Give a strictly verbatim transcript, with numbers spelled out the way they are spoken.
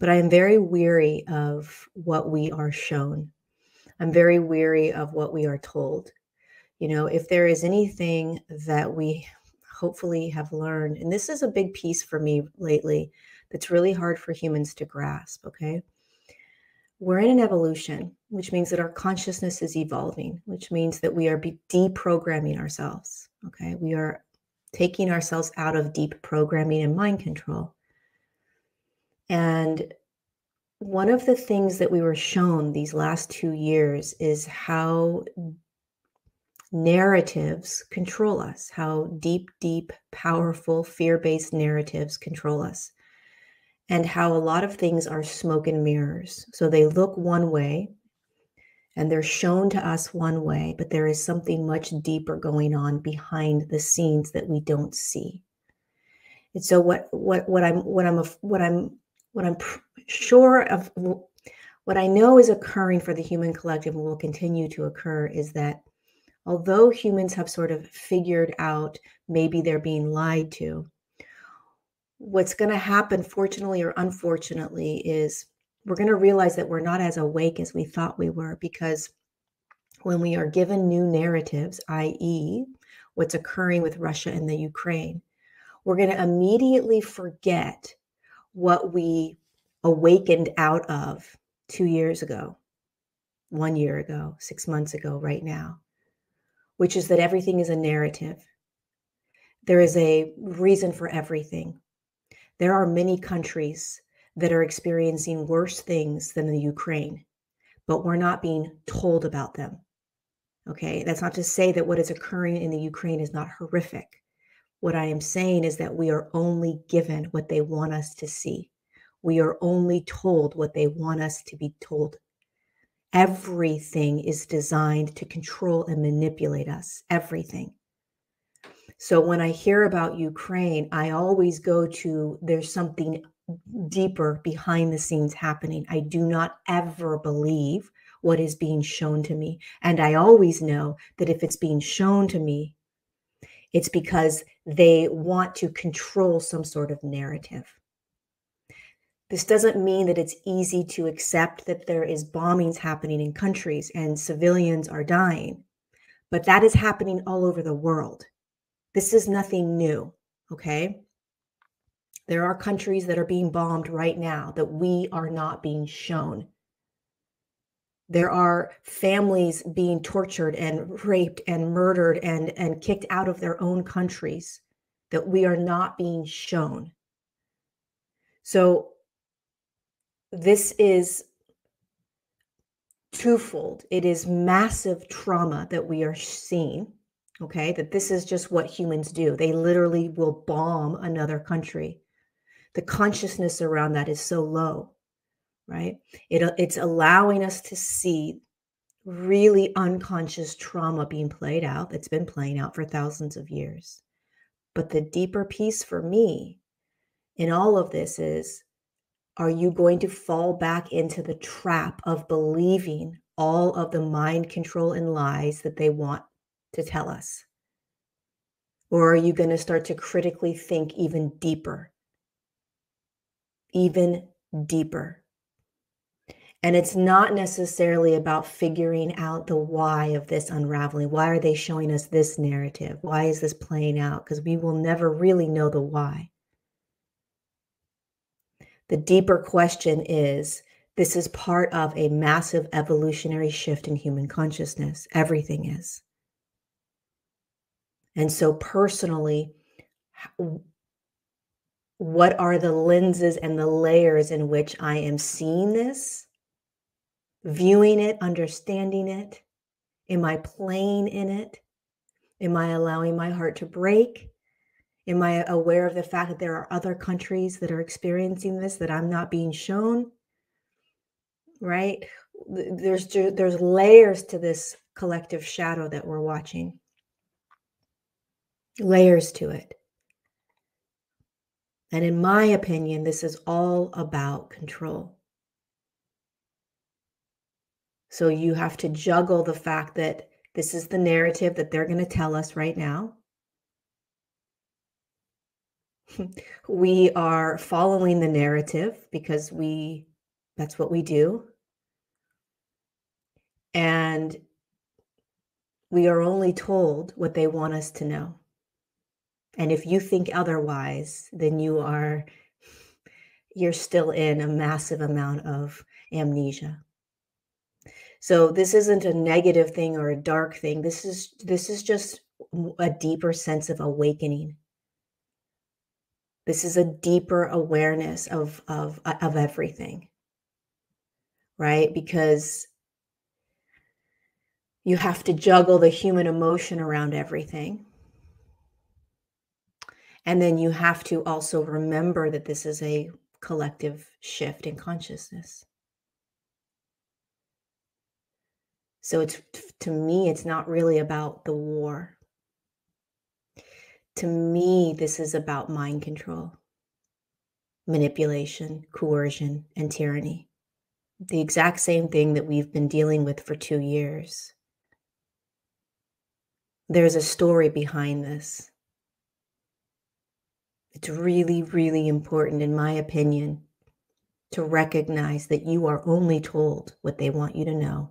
But I am very weary of what we are shown. I'm very weary of what we are told. You know, if there is anything that we hopefully have learned, and this is a big piece for me lately that's really hard for humans to grasp, okay? We're in an evolution, which means that our consciousness is evolving, which means that we are be deprogramming ourselves, okay? We are taking ourselves out of deep programming and mind control. And one of the things that we were shown these last two years is how narratives control us, how deep, deep, powerful, fear-based narratives control us, and how a lot of things are smoke and mirrors. So they look one way and they're shown to us one way, but there is something much deeper going on behind the scenes that we don't see. And so what, what, what I'm, what I'm, what I'm, What I'm sure of, what I know is occurring for the human collective and will continue to occur is that although humans have sort of figured out maybe they're being lied to, what's going to happen, fortunately or unfortunately, is we're going to realize that we're not as awake as we thought we were, because when we are given new narratives, that is what's occurring with Russia and the Ukraine, we're going to immediately forget what we awakened out of two years ago, one year ago, six months ago, right now, which is that everything is a narrative. There is a reason for everything. There are many countries that are experiencing worse things than the Ukraine, but we're not being told about them. Okay, that's not to say that what is occurring in the Ukraine is not horrific. What I am saying is that we are only given what they want us to see. We are only told what they want us to be told. Everything is designed to control and manipulate us, everything. So when I hear about Ukraine, I always go to there's something deeper behind the scenes happening. I do not ever believe what is being shown to me. And I always know that if it's being shown to me, it's because they want to control some sort of narrative. This doesn't mean that it's easy to accept that there is bombings happening in countries and civilians are dying, but that is happening all over the world. This is nothing new, okay? There are countries that are being bombed right now that we are not being shown. There are families being tortured and raped and murdered and, and kicked out of their own countries that we are not being shown. So this is twofold. It is massive trauma that we are seeing, okay? That this is just what humans do. They literally will bomb another country. The consciousness around that is so low. Right? It, it's allowing us to see really unconscious trauma being played out that's been playing out for thousands of years. But the deeper piece for me in all of this is, are you going to fall back into the trap of believing all of the mind control and lies that they want to tell us? Or are you going to start to critically think even deeper? Even deeper. And it's not necessarily about figuring out the why of this unraveling. Why are they showing us this narrative? Why is this playing out? Because we will never really know the why. The deeper question is, this is part of a massive evolutionary shift in human consciousness. Everything is. And so personally, what are the lenses and the layers in which I am seeing this? Viewing it, understanding it? Am I playing in it? Am I allowing my heart to break? Am I aware of the fact that there are other countries that are experiencing this that I'm not being shown? Right? There's, there's layers to this collective shadow that we're watching. Layers to it. And in my opinion, this is all about control. So you have to juggle the fact that this is the narrative that they're going to tell us right now. We are following the narrative because we, that's what we do. And we are only told what they want us to know. And if you think otherwise, then you are, you're still in a massive amount of amnesia. So this isn't a negative thing or a dark thing. This is, this is just a deeper sense of awakening. This is a deeper awareness of, of, of everything, right? Because you have to juggle the human emotion around everything. And then you have to also remember that this is a collective shift in consciousness. So it's, to me, it's not really about the war. To me, this is about mind control, manipulation, coercion, and tyranny. The exact same thing that we've been dealing with for two years. There's a story behind this. It's really, really important, in my opinion, to recognize that you are only told what they want you to know.